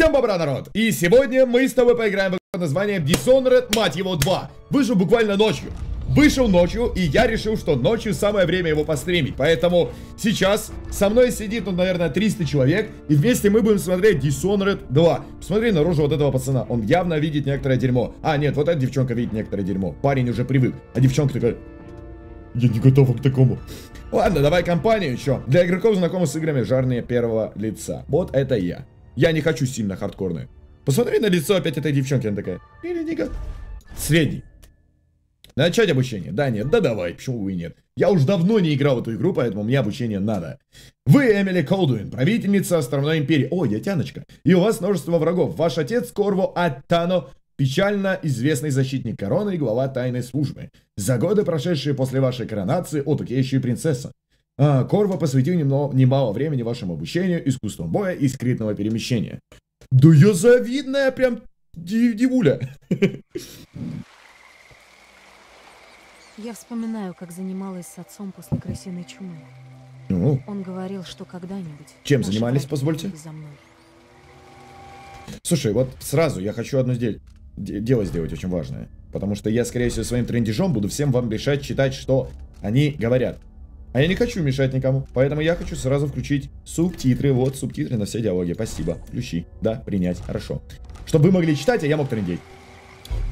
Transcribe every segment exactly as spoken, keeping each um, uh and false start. Всем бобра, народ! И сегодня мы с тобой поиграем в игру под названием Dishonored, мать его, два. Вышел буквально ночью. Вышел ночью, и я решил, что ночью самое время его постримить. Поэтому сейчас со мной сидит, ну, наверное, триста человек. И вместе мы будем смотреть Dishonored два. Посмотри на рожу вот этого пацана. Он явно видит некоторое дерьмо. А, нет, вот эта девчонка видит некоторое дерьмо. Парень уже привык. А девчонка такая... Я не готова к такому. Ладно, давай компанию еще. Для игроков, знакомых с играми «Жарные первого лица». Вот это я. Я не хочу сильно хардкорную. Посмотри на лицо опять этой девчонки. Она такая... Средний. Начать обучение? Да, нет. Да давай, почему бы и нет. Я уж давно не играл в эту игру, поэтому мне обучение надо. Вы Эмили Калдуин, правительница Островной Империи. О, я тяночка. И у вас множество врагов. Ваш отец Корво Аттано... Печально известный защитник короны и глава тайной службы. За годы, прошедшие после вашей коронации, о, так я еще и принцесса. А, Корво посвятил немало, немало времени вашему обучению, искусству боя и скрытного перемещения. Да я завидная прям див дивуля. Я вспоминаю, как занималась с отцом после крысиной чумы. Ну. Он говорил, что когда-нибудь... Чем занимались, позвольте? Слушай, вот сразу я хочу одну сделать. Дело сделать очень важное. Потому что я, скорее всего, своим трендежом буду всем вам мешать читать, что они говорят. А я не хочу мешать никому. Поэтому я хочу сразу включить субтитры. Вот, субтитры на все диалоги. Спасибо. Включи. Да, принять. Хорошо. Чтобы вы могли читать, а я мог трендеть.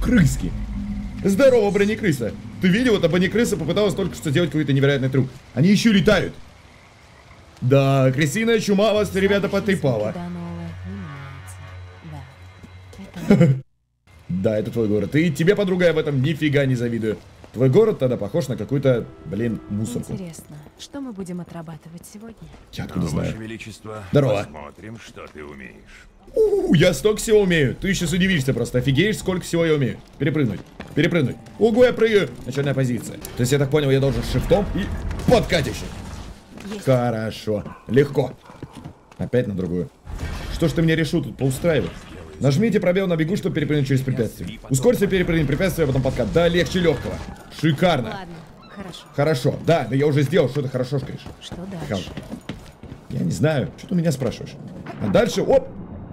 Крыски. Здорово, бронекрыса. Ты видел, эта бронекрыса попыталась только что сделать какой-то невероятный трюк. Они еще летают. Да, крысиная чума вас, ребята, потрепала. Да, это твой город. И тебе, подруга, я в этом нифига не завидую. Твой город тогда похож на какую-то, блин, мусорку. Интересно, что мы будем отрабатывать сегодня? Я откуда ну, знаю? Ваше Величество, здорово. Посмотрим, что ты умеешь. У-у-у, я столько всего умею. Ты сейчас удивишься просто. Офигеешь, сколько всего я умею. Перепрыгнуть. Перепрыгнуть. Угу, я прыгаю. Начальная позиция. То есть, я так понял, я должен шифтом и подкатище. Хорошо. Легко. Опять на другую. Что ж ты мне решил тут поустраивать? Нажмите пробел на бегу, чтобы перепрыгнуть через препятствие. Ускорься, перепрыгнуть препятствие, а потом подкат. Да, легче легкого. Шикарно. Ладно, хорошо. Хорошо. Да, да я уже сделал, что ты хорошо шкаешь. Что дальше? Я не знаю, что ты меня спрашиваешь. А дальше, оп.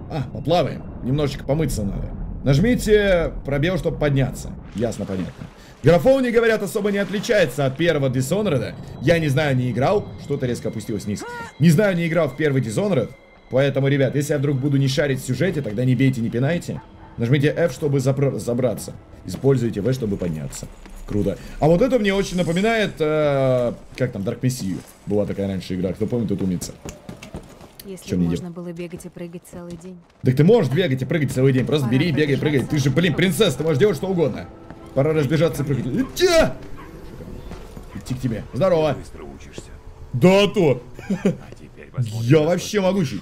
А, поплаваем. Немножечко помыться надо. Нажмите пробел, чтобы подняться. Ясно, понятно. Графон, не говорят, особо не отличается от первого Dishonored. Я не знаю, не играл. Что-то резко опустилось вниз. Не знаю, не играл в первый Dishonored. Поэтому, ребят, если я вдруг буду не шарить в сюжете, тогда не бейте, не пинайте. Нажмите F, чтобы забраться. Используйте V, чтобы подняться. Круто. А вот это мне очень напоминает... Э, как там, Dark Mission. Была такая раньше игра. Кто помнит, тут умница. Если можно было бегать и прыгать целый день. Так ты можешь бегать и прыгать целый день. Просто бери, бегай, прыгай. Ты же, блин, принцесса, ты можешь делать что угодно. Пора разбежаться и прыгать. Идти! Идти к тебе. Здорово. Да, то. Я вообще могучий.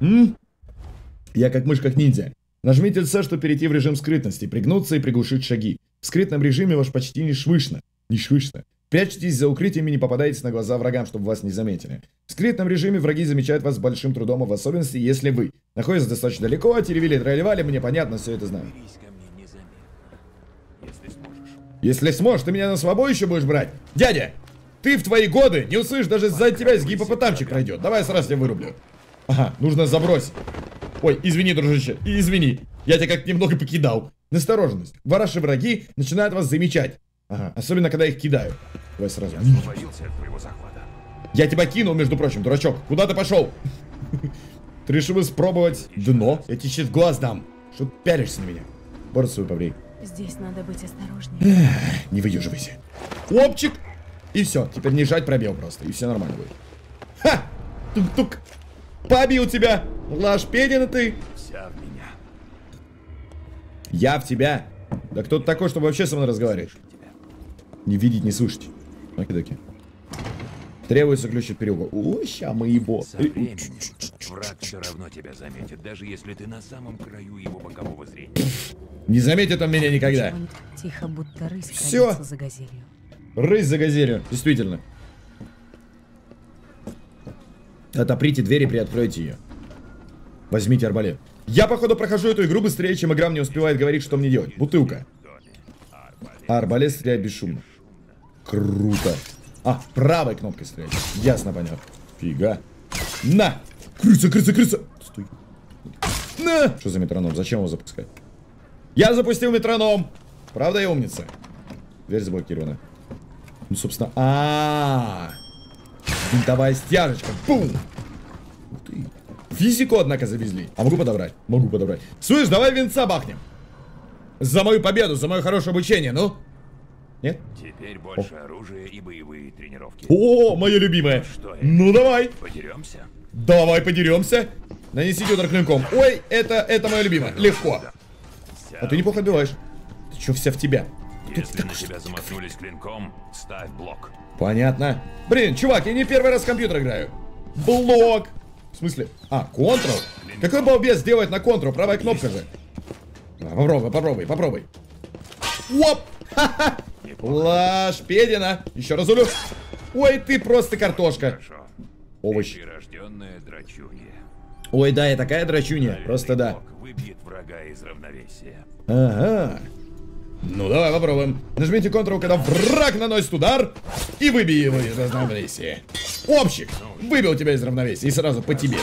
М? Я как мышь, как ниндзя. Нажмите С, чтобы перейти в режим скрытности, пригнуться и приглушить шаги. В скрытном режиме ваш почти не швышно. Не швышно. Прячьтесь за укрытиями и не попадайте на глаза врагам, чтобы вас не заметили. В скрытном режиме враги замечают вас с большим трудом, а в особенности, если вы находитесь достаточно далеко, а теревили, тролливали, мне понятно, все это знаю. Если сможешь. Если сможешь, ты меня на свободу еще будешь брать? Дядя! Ты в твои годы не услышишь, даже за тебя гипопотамчик пройдет. Давай я сразу тебя вырублю. Ага, нужно забросить. Ой, извини, дружище, извини. Я тебя как немного покидал. Настороженность. Ваши враги начинают вас замечать. Ага, особенно когда их кидают. Давай сразу. Я освободился от твоего захвата. Я тебя кинул, между прочим, дурачок. Куда ты пошел? Ты решил испробовать дно? Я тебе сейчас в глаз дам. Что ты пялишься на меня? Борт свой побрей. Здесь надо быть осторожнее. Не выдерживайся. Опчик! И все, теперь не жать пробел просто, и все нормально будет. Ха! Тук-тук! Побил тебя! Лашпедина ты! Вся в меня. Я в тебя? Да кто ты такой, чтобы вообще со мной разговаривать? Не видеть, не слышать. Оки-доки. Требуется ключ от переулка. О, ща мы его. Со временем враг все равно тебя заметит, даже если ты на самом краю его бокового зрения. Не заметит он меня никогда. Тихо, будто рысь крадется за газелью. Рысь за газелью, действительно. Отоприте дверь и приоткройте ее. Возьмите арбалет. Я, походу, прохожу эту игру быстрее, чем игра мне успевает говорить, что мне делать. Бутылка. А арбалет стреляет бесшумно. Круто. А, правой кнопкой стреляет. Ясно, понятно. Фига. На! Крыса, крыса, крыса! Стой. На! Что за метроном? Зачем его запускать? Я запустил метроном! Правда я умница? Дверь заблокирована. Ну, собственно... а Винтовая стяжечка. Бум! Ух ты. Физику, однако, завезли. А могу подобрать? Могу подобрать. Слышь, давай винца бахнем. За мою победу, за мое хорошее обучение, ну? Нет? Теперь больше О. оружия и боевые тренировки. О, мое любимое. Что ну, давай. Подеремся? Давай подеремся. Нанесите удар клинком. Ой, это, это мое любимое. Легко. Вся а ты неплохо отбиваешь. Ты что, вся в тебя? Если ты на тебя замахнулись клинком, ставь блок. Понятно. Блин, чувак, я не первый раз в компьютер играю. Блок. В смысле? А, контрол? Какой балбес делает на контрол? Правая кнопка же. Да, попробуй, попробуй, попробуй. Оп! Ха-ха! Лаш, Педина. Еще раз улю. Ой, ты просто картошка. Хорошо. Овощ. Ой, да, я такая драчунья. Просто да. Выбьет врага из равновесия. Ага. Ну, давай попробуем. Нажмите Ctrl, когда враг наносит удар, и выбей его из равновесия. Общик, выбил тебя из равновесия, и сразу по тебе.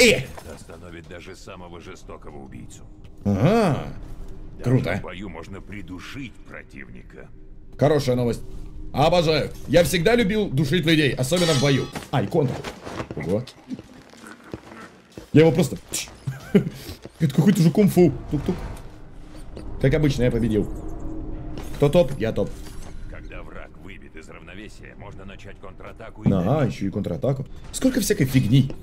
Э! Это остановит даже самого жестокого убийцу. Ага. Круто. В бою можно придушить противника. Хорошая новость. Обожаю. Я всегда любил душить людей, особенно в бою. Ай, Ctrl. Ого. Я его просто... Это какой-то же кунг-фу. Тук-тук. Как обычно, я победил. Кто топ? Я топ. Когда враг выбит из равновесия, можно начать контратаку. И ага, еще и контратаку. Сколько всякой фигни.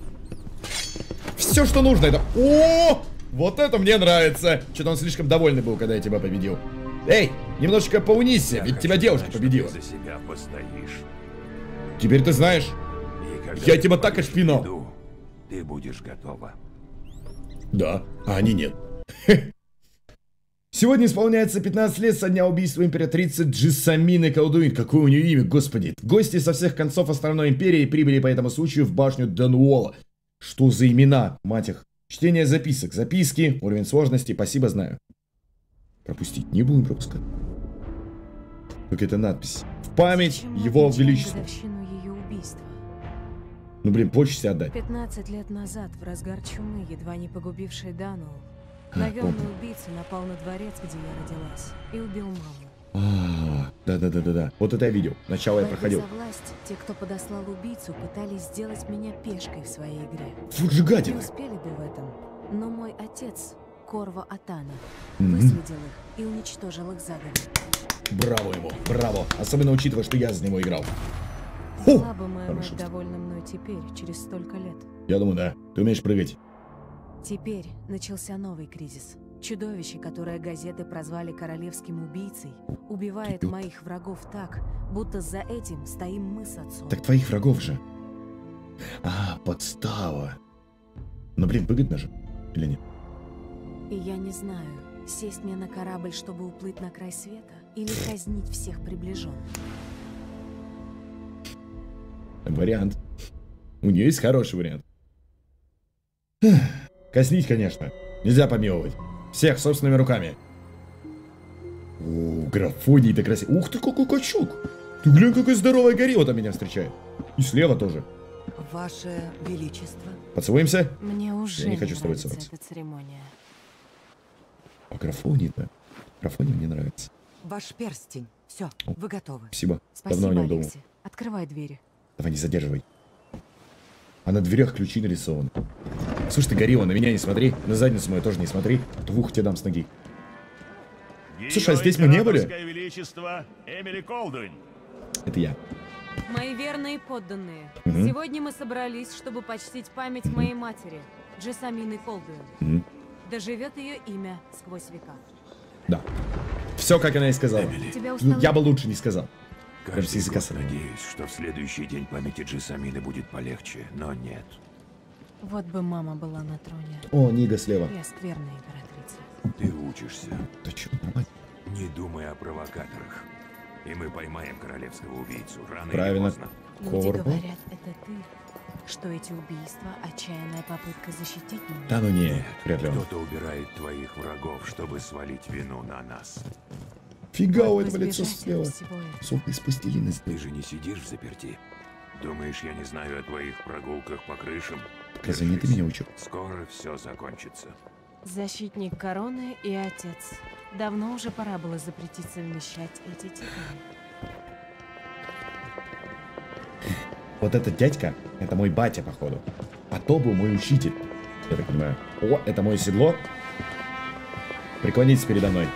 Все, что нужно, это... О! Вот это мне нравится. Что-то он слишком довольный был, когда я тебя победил. Эй, немножечко поунисься, ведь тебя девушка победила. За себя постоишь. Теперь ты знаешь. Я тебя так ошпинал. Ты будешь готова. Да, а они нет. Сегодня исполняется пятнадцать лет со дня убийства императрицы Jessamine Kaldwin. Какое у нее имя, господи. Гости со всех концов островной империи прибыли по этому случаю в башню Дунвалла. Что за имена, мать их. Чтение записок. Записки. Уровень сложности. Спасибо, знаю. Пропустить не будем пропускать. Какая-то надпись. В память его величества. Ну блин, почесть отдать. пятнадцать лет назад, в разгар чумы, едва не погубившей Дануэлл, наемный убийца напал на дворец, где я родилась, и убил маму. А, да-да-да-да-да. Вот это я видел. Начало я проходил. За власть, те, кто подослал убийцу, пытались сделать меня пешкой в своей игре. Вот же гадина. Не успели бы в этом, но мой отец, Корво Атано, выследил их и уничтожил их загодя. Браво ему, браво. Особенно учитывая, что я за него играл. Фу! Слабо моя мать довольна мной теперь, через столько лет. Я думаю, да. Ты умеешь прыгать. Теперь начался новый кризис. Чудовище, которое газеты прозвали королевским убийцей, убивает Кипит. моих врагов так, будто за этим стоим мы с отцом. Так твоих врагов же. А, подстава. Но, блин, выгодно же. Или нет? И я не знаю, сесть мне на корабль, чтобы уплыть на край света, или казнить всех приближенных. Вариант. У нее есть хороший вариант. Коснить, конечно. Нельзя помиловать. Всех собственными руками. О, графоний-то красивый. Ух ты, какой качок. Ты глянь, какая здоровая горилла там меня встречает. И слева тоже. Ваше Величество. Поцелуемся? Мне уже Я не хочу с тобой целоваться. А графоний-то. Графоний мне нравится. Ваш перстень. Все, О, вы готовы. Спасибо. Спасибо, Давно о нем думал. Открывай двери. Давай, не задерживай. А на дверях ключи нарисованы. Слушай, ты горилла, на меня не смотри. На задницу мою тоже не смотри. Двух тебе дам с ноги. Ее Слушай, а здесь мы не были? Величество Эмили Калдвин. Это я. Мои верные подданные. Угу. Сегодня мы собрались, чтобы почтить память угу. моей матери, Jessamine Kaldwin. Угу. Доживет ее имя сквозь века. Да. Все, как она и сказала. Установ... Я бы лучше не сказал. Каждый год надеюсь, что в следующий день памяти Jessamine будет полегче, но нет. Вот бы мама была на троне. О, Нига слева. Я скверная императрица. Ты учишься. Да чё, мать? Не думай о провокаторах. И мы поймаем королевского убийцу рано или поздно. Люди говорят, это ты, что эти убийства отчаянная попытка защитить меня. Да ну нет, вряд ли. Кто-то убирает твоих врагов, чтобы свалить вину на нас. Фига у этого лицо слева. Суп из пластилина. Ты же не сидишь в заперти. Думаешь, я не знаю о твоих прогулках по крышам? Казани, ты меня учил. Скоро все закончится. Защитник короны и отец. Давно уже пора было запретить совмещать эти титулы. Вот этот дядька, это мой батя, походу. А то был мой учитель. Я так понимаю. О, это мое седло. Преклонитесь передо мной.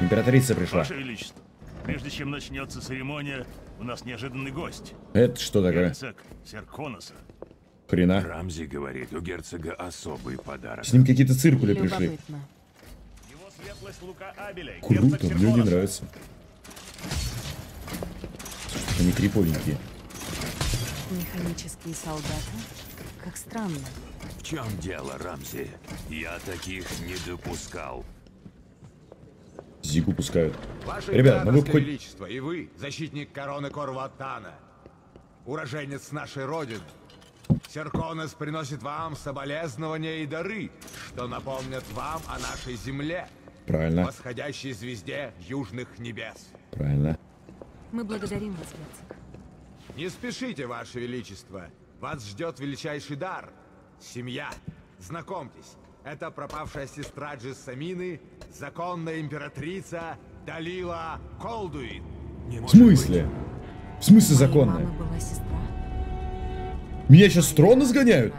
Императрица пришла. Ваше Величество, прежде чем начнется церемония, у нас неожиданный гость. Это что такое? Герцог Серконоса. Хрена. Рамзи говорит, у герцога особый подарок. С ним какие-то циркули пришли. Его светлость Лука Абеле. Круто, мне не нравится. Слушай, они криповенькие. Механические солдаты? Как странно. В чем дело, Рамзи? Я таких не допускал. Зигу пускают. Ваша ребята, могу хоть... Величество, и вы, защитник короны Корво Аттано, уроженец нашей родины, Серконос приносит вам соболезнования и дары, что напомнят вам о нашей земле. Правильно. Восходящей звезде южных небес. Правильно. Мы благодарим вас, герцог. Не спешите, ваше величество. Вас ждет величайший дар. Семья. Знакомьтесь. Это пропавшая сестра Jessamine, законная императрица Далила Калдуин. В смысле? Быть. В смысле законная? Меня сейчас с трона сгоняют?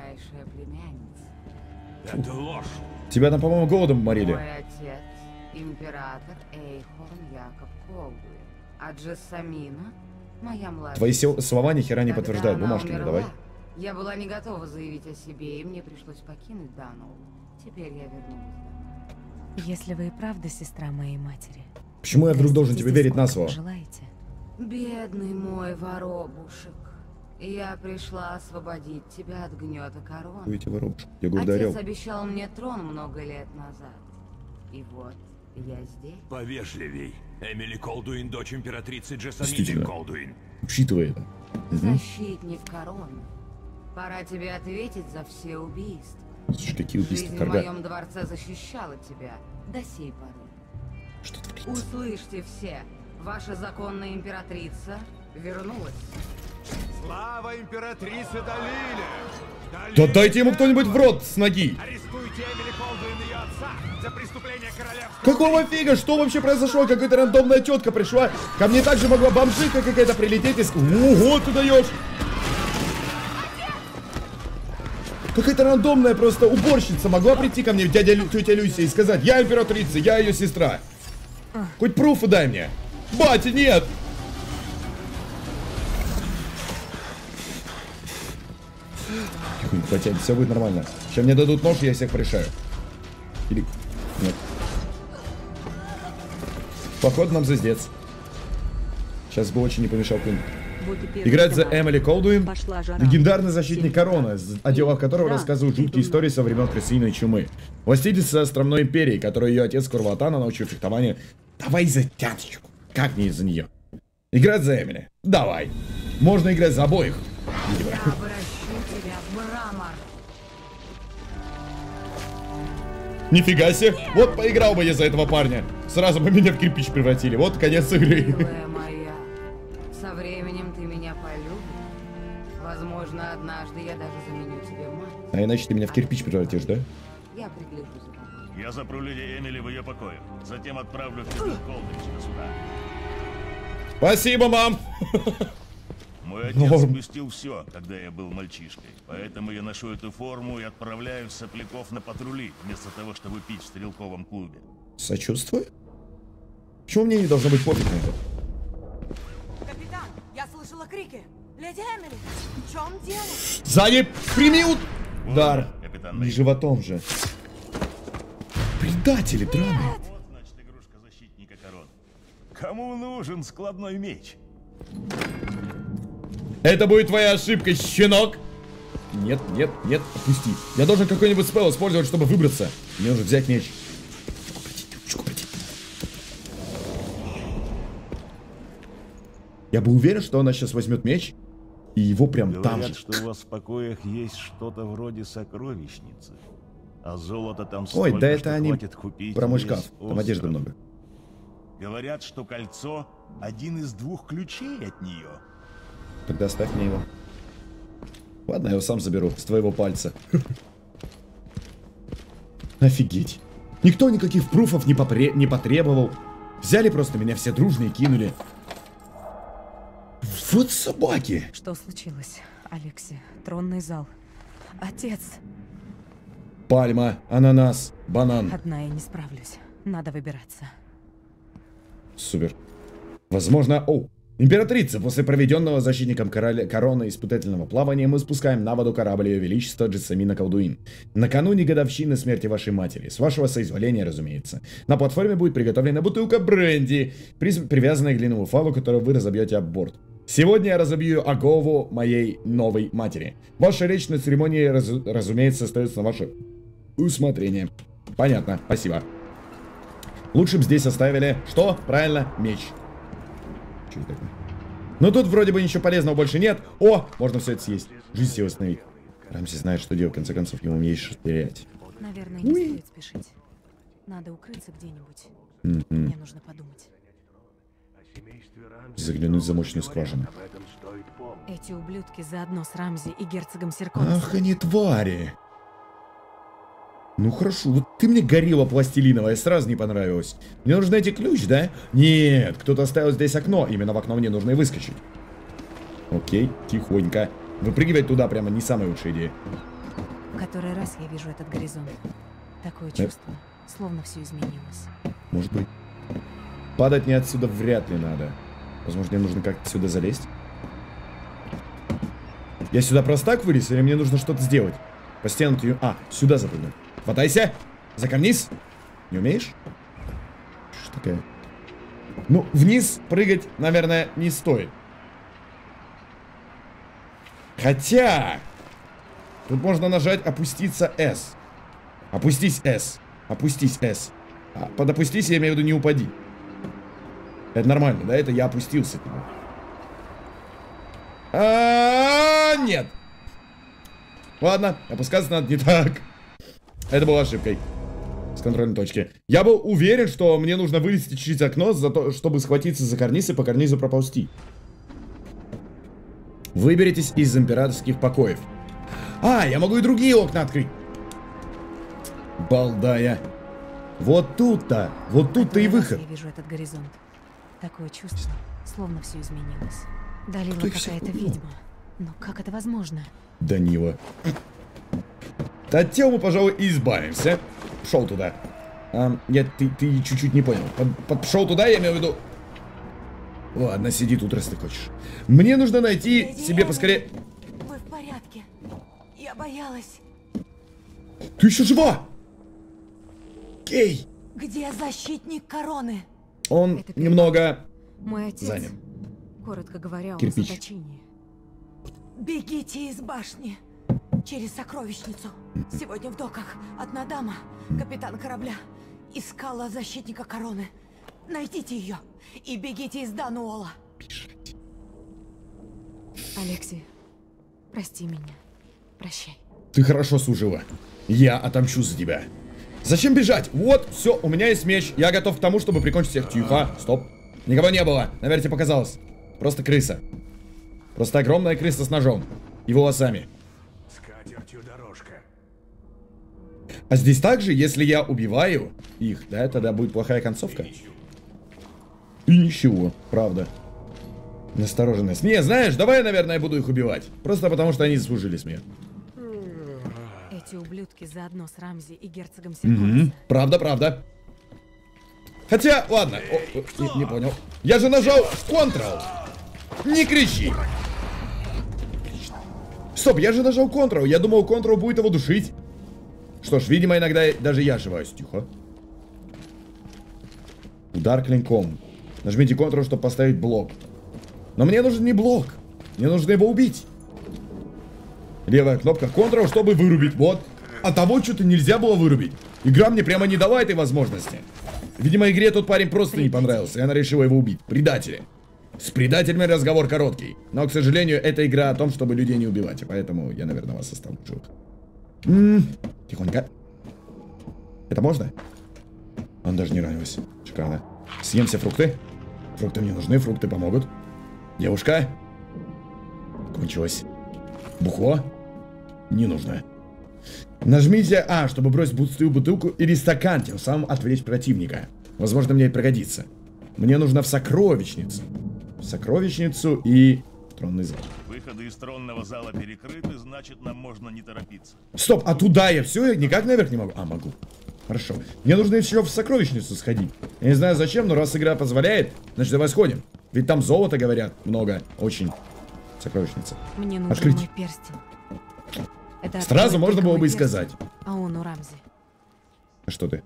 Это ложь. Тебя там, по-моему, голодом морили. Мой отец, император Эйхорн Яков Калдуин. А Jessamine, моя младшая... Твои слова ни хера не подтверждают. Бумажки мне давай. Я была не готова заявить о себе, и мне пришлось покинуть Дану. Теперь я вернулась. Если вы и правда сестра моей матери... Почему я вдруг должен тебе верить на слово? Желаете? Бедный мой воробушек. Я пришла освободить тебя от гнета короны. Видите, воробушек. Я говорю, отец обещал мне трон много лет назад. И вот я здесь. Повежливей. Эмили Калдуин, дочь императрицы Jessamine Калдуин. Учитывая это. Защитник короны. Пора тебе ответить за все убийства. Какие убийства, жизнь в моем дворце защищала тебя до сей поры. Что творится? Услышьте все, ваша законная императрица вернулась. Слава императрице Далиле! Далиле! Да дайте ему кто-нибудь в рот с ноги! Арестуйте Эмили Калдуин и ее отца за преступление королевства! Какого фига? Что вообще произошло? Какая-то рандомная тетка пришла. Ко мне также могла бомжика какая-то прилететь и сказать: ого, ты даешь! Какая-то рандомная просто уборщица могла прийти ко мне, дядя Лю, тетя Люся, и сказать: я императрица, я ее сестра. Хоть пруфы дай мне. Батя, нет! Батя, все будет нормально. Сейчас мне дадут нож, я всех порешаю. Или... Нет. Походу нам звездец. Сейчас бы очень не помешал пункт. Играет за Эмили Калдуин, легендарный защитник короны, о делах которого рассказывают жуткие истории со времен крысиной чумы. Властительница островной империи, которую ее отец Корво Аттано научил фехтованию. Давай за тяточку. Как не из-за нее? Играть за Эмили? Давай. Можно играть за обоих. Нифига себе. Вот поиграл бы я за этого парня. Сразу бы меня в кирпич превратили. Вот конец игры. Со временем ты меня полюбишь. Возможно, однажды я даже заменю тебе мать. А иначе ты меня в кирпич превратишь, да? Я пригляжу за тобой. Я запру леди Эмили в ее покое. Затем отправлю в Калдуин до суда. Спасибо, мам! Мой отец спустил все, когда я был мальчишкой. Поэтому я ношу эту форму и отправляю сопляков на патрули, вместо того, чтобы пить в стрелковом клубе. Сочувствую? Почему мне не должно быть пофиг на это? Крики. Леди Эмили, в чем дело? Сзади прими удар. Капитан, не животом же. Предатели, драмы. Вот, значит, игрушка защитника короны. Кому нужен складной меч? Это будет твоя ошибка, щенок. Нет, нет, нет, отпусти. Я должен какой-нибудь спел использовать, чтобы выбраться. Мне нужно взять меч. Я был уверен, что она сейчас возьмет меч и его прям говорят, там же. Что у вас в покоях есть что-то вроде сокровищницы, а золото там столько, ой, да это они купить про мой шкаф, там остров. Одежды много. Говорят, что кольцо один из двух ключей от нее. Тогда оставь мне его. Ладно, я его сам заберу, с твоего пальца. Офигеть. Никто никаких пруфов не, попре... не потребовал. Взяли просто меня все дружно и кинули. Вот собаки. Что случилось, Алексей? Тронный зал. Отец. Пальма, ананас, банан. Одна я не справлюсь. Надо выбираться. Супер. Возможно... Оу. Императрица, после проведенного защитником короля короны испытательного плавания мы спускаем на воду корабль Ее Величества Jessamine Kaldwin. Накануне годовщины смерти вашей матери. С вашего соизволения, разумеется. На платформе будет приготовлена бутылка бренди, привязанная к длинному фалу, которую вы разобьете об борт. Сегодня я разобью о голову моей новой матери. Ваша речь на церемонии, раз, разумеется, остается на ваше усмотрение. Понятно, спасибо. Лучше бы здесь оставили... Что? Правильно, меч. Что это такое? Ну тут вроде бы ничего полезного больше нет. О, можно все это съесть. Жизнь себе восстановить. Рамси знает, что делать, в конце концов, ему есть что терять. Наверное, не стоит спешить. Надо укрыться где-нибудь. Mm-hmm. Мне нужно подумать. Заглянуть в замочную скважину. Эти ублюдки заодно с Рамзи и герцогом Серконосом. Ах, они твари. Ну хорошо, вот ты мне горилла пластилиновая, сразу не понравилась. Мне нужно найти ключ, да? Нет, кто-то оставил здесь окно, именно в окно мне нужно и выскочить. Окей, тихонько. Выпрыгивать туда прямо не самая лучшая идея. В который раз я вижу этот горизонт. Такое чувство, э? словно все изменилось. Может быть. Падать мне отсюда вряд ли надо. Возможно, мне нужно как-то сюда залезть. Я сюда просто так вылез, или мне нужно что-то сделать? По стенам ты... А, сюда запрыгну. Хватайся! За карниз! Не умеешь? Что такое? Ну, вниз прыгать, наверное, не стоит. Хотя... Тут можно нажать «Опуститься С». Опустись С. Опустись С. А под «опустись» я имею в виду «не упади». Это нормально, да? Это я опустился. А-а-а, нет! Ладно, опускаться надо не так. Это была ошибкой с контрольной точки. Я был уверен, что мне нужно вылезти через окно, за то, чтобы схватиться за карниз и по карнизу проползти. Выберитесь из императорских покоев. А, я могу и другие окна открыть. Балдая. Вот тут-то, вот тут-то и выход. Я вижу этот горизонт. Такое чувство, словно все изменилось. Далила какая-то ведьма. Но как это возможно? Данила. От тела мы, пожалуй, избавимся. Пошел туда. А, я, ты, ты чуть-чуть не понял. Под, под, пошел туда, я имею в виду... Ладно, сиди тут, раз ты хочешь. Мне нужно найти Леди себе Эмили, поскорее... Вы в порядке? Я боялась. Ты еще жива? Кей. Где защитник короны? Он это немного... Мой отец, занят. Коротко говоря, он в заточении. Бегите из башни. Через сокровищницу. Сегодня в доках одна дама, капитан корабля, искала защитника короны. Найдите ее и бегите из Дануола. Алексей, прости меня. Прощай. Ты хорошо служила. Я отомщу за тебя. Зачем бежать? Вот, все, у меня есть меч. Я готов к тому, чтобы прикончить всех. Тихо, стоп. Никого не было. Наверное, тебе показалось. Просто крыса. Просто огромная крыса с ножом и волосами. А здесь также, если я убиваю их, да, тогда будет плохая концовка. И ничего, правда. Настороженность. Не, знаешь, давай, наверное, я буду их убивать. Просто потому, что они заслужили смерть. Эти ублюдки заодно с Рамзи и герцогом Серконосом. Правда, правда. Хотя, ладно. О, о, не, не понял. Я же нажал Ctrl. Не кричи. Стоп, я же нажал Ctrl. Я думал, Ctrl будет его душить. Что ж, видимо, иногда даже я ошибаюсь. Тихо. Удар клинком. Нажмите Ctrl, чтобы поставить блок. Но мне нужен не блок. Мне нужно его убить. Левая кнопка Ctrl, чтобы вырубить. Вот. А того что-то нельзя было вырубить. Игра мне прямо не дала этой возможности. Видимо, игре тот парень просто не понравился, и она решила его убить. Предатели. С предателями разговор короткий. Но, к сожалению, эта игра о том, чтобы людей не убивать. И поэтому я, наверное, вас оставлю. М-м-м. Тихонько. Это можно? Он даже не ранился. Шикарно. Съем все фрукты. Фрукты мне нужны, фрукты помогут. Девушка. Кончилось. Бухло. Не нужно. Нажмите А, чтобы бросить пустую бутылку или стакан, тем самым отвлечь противника. Возможно, мне и пригодится. Мне нужно в сокровищницу. В сокровищницу и в тронный зал. Выходы из тронного зала перекрыты, значит, нам можно не торопиться. Стоп, а туда я все? Я никак наверх не могу? А, могу. Хорошо. Мне нужно еще в сокровищницу сходить. Я не знаю зачем, но раз игра позволяет, значит, давай сходим. Ведь там золото, говорят, много. Очень. Сокровищница. Мне нужен открыть мой перстень. Это сразу можно было бы и сказать. А он у Рамзи. Что ты?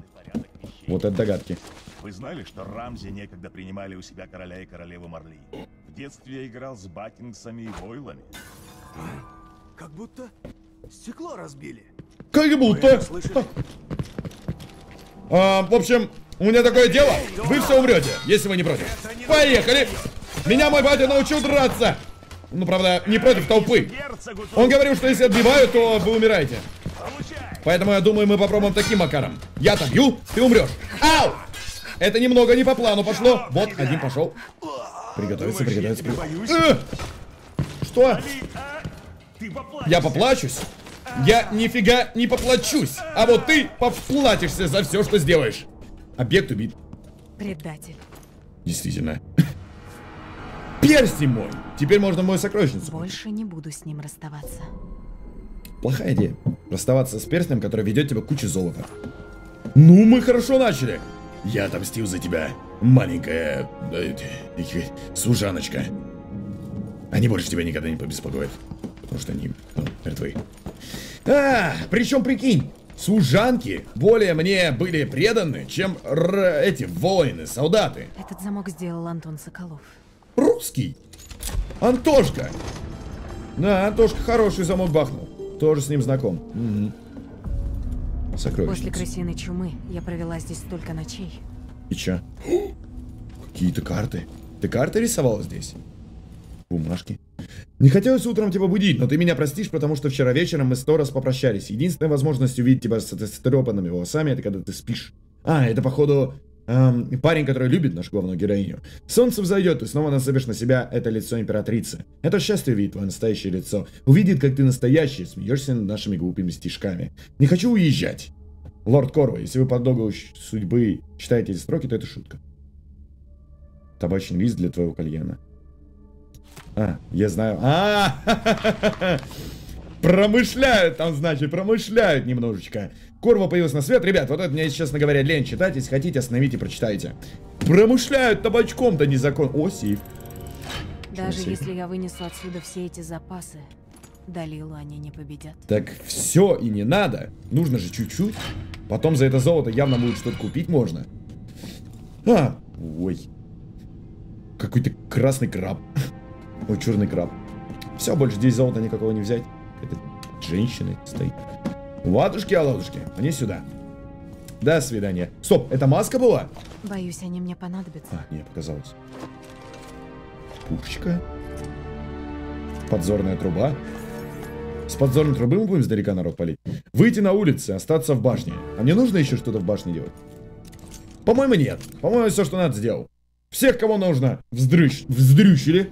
Вот это догадки. Вы знали, что Рамзи некогда принимали у себя короля и королеву Марли? В детстве я играл с баттингсами и войлами. Как будто стекло разбили. Как будто. А, в общем, у меня такое дело. Вы все умрете, если вы не против. Поехали. Меня мой батя научил драться. Ну, правда, не против толпы. Он говорил, что если отбиваю, то вы умираете. Поэтому я думаю, мы попробуем таким макаром. Я тобью, ты умрешь. Ау! Это немного не по плану пошло. Вот, один пошел. Приготовиться, приготовиться, приготовиться. Что? Я поплачусь? Я нифига не поплачусь. А вот ты поплатишься за все, что сделаешь. Объект убит. Предатель. Действительно. Перстень мой! Теперь можно мою сокровищницу. Больше не буду с ним расставаться. Плохая идея. Расставаться с перстнем, который ведет тебе кучу золота. Ну, мы хорошо начали. Я отомстил за тебя, маленькая служаночка. Они больше тебя никогда не побеспокоят. Потому что они, ну, мертвы. А, причем, прикинь, служанки более мне были преданы, чем эти воины, солдаты. Этот замок сделал Антон Соколов. Русский. Антошка. Да, Антошка хороший замок бахнул. Тоже с ним знаком. Угу. Сокровищница. После крысиной чумы я провела здесь столько ночей. И чё? Какие-то карты. Ты карты рисовала здесь? Бумажки. Не хотелось утром тебя будить, но ты меня простишь, потому что вчера вечером мы сто раз попрощались. Единственная возможность увидеть тебя с стрёпанными волосами, это когда ты спишь. А, это походу... Эм, парень, который любит нашу главную героиню. Солнце взойдет, и снова насыпешь на себя это лицо императрицы. Это счастье увидит твое настоящее лицо. Увидит, как ты настоящий, смеешься над нашими глупыми стишками. Не хочу уезжать. Лорд Корво, если вы по долгу судьбы читаете эти строки, то это шутка. Табачный лист для твоего кальяна. А, я знаю. А-а-а-а-а-а-а. Промышляют там, значит, промышляют немножечко. Корво появился на свет. Ребят, вот это мне, честно говоря, лень читать. Если хотите, остановите, прочитайте. Промышляют табачком-то незаконно. О, сейф. Даже сейф? Если я вынесу отсюда все эти запасы, Далилу они не победят. Так все и не надо. Нужно же чуть-чуть. Потом за это золото явно будет что-то купить можно. А, ой. Какой-то красный краб. Ой, черный краб. Все, больше здесь золота никакого не взять. Это женщины стоит. Ладушки, оладушки, они сюда. До свидания. Стоп, это маска была? Боюсь, они мне понадобятся. А, не, показалось. Пушечка. Подзорная труба. С подзорной трубы мы будем издалека народ палить. Выйти на улицу, остаться в башне. А мне нужно еще что-то в башне делать? По-моему, нет. По-моему, все, что надо, сделал. Всех, кого нужно, вздрыщ... вздрючили.